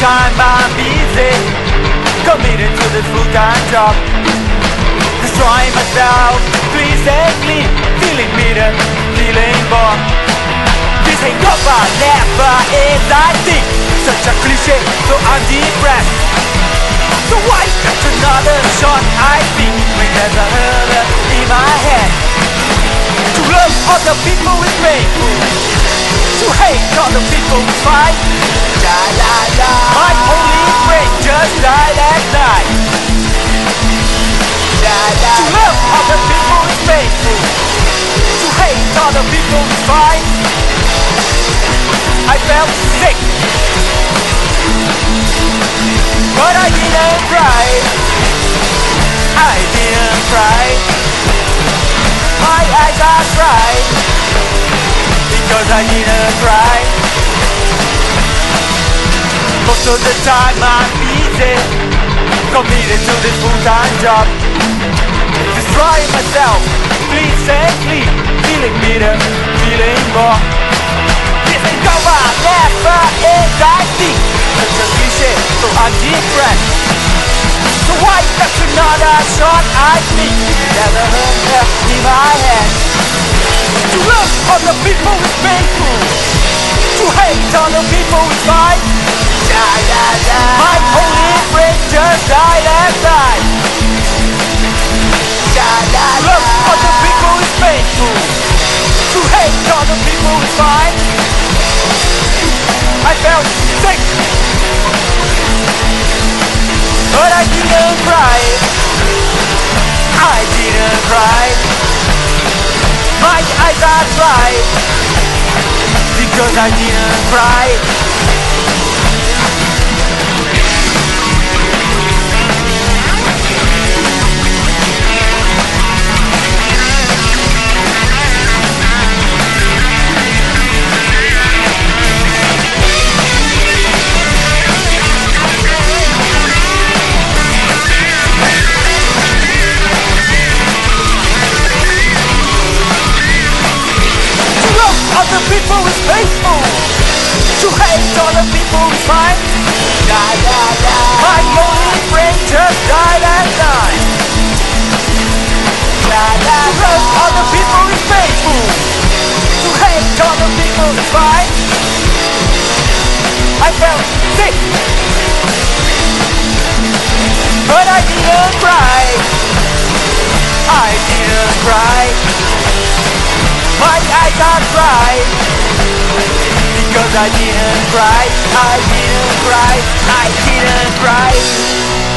time I'm easy, committed to this full-time job. Destroying myself, please help me, feeling bitter, feeling bored. This ain't over, never ends, I think. Such a cliche, so I'm depressed. So why catch another shot? I think when there's a hurdle in my head. To love other people is painful. To hate other people is fine. My only friend just died at night. To love other people is painful. To hate other people is fine. I felt sick, but I didn't cry. I didn't cry. My eyes are dry because I didn't cry. Most of the time I'm easy, committed to this full-time job. Destroying myself, please and please, feeling bitter, feeling more. This ain't over, never ends, I think. Such a cliche, so I'm depressed. So why that's another shot, I think. Never heard left in my head. To love other people is painful. To hate other people is fine. My only friend just died at night. Love other people is painful. To hate other people is fine. I felt sick, but I didn't cry. I didn't cry. My eyes are dry because I didn't cry. Other people is faithful. To hate other people is fine. My only friend just died at night. To love other people is faithful. To hate other people is fine. I felt sick, but I didn't cry. I didn't cry. My eyes are dry because I didn't cry. I didn't cry. I didn't cry.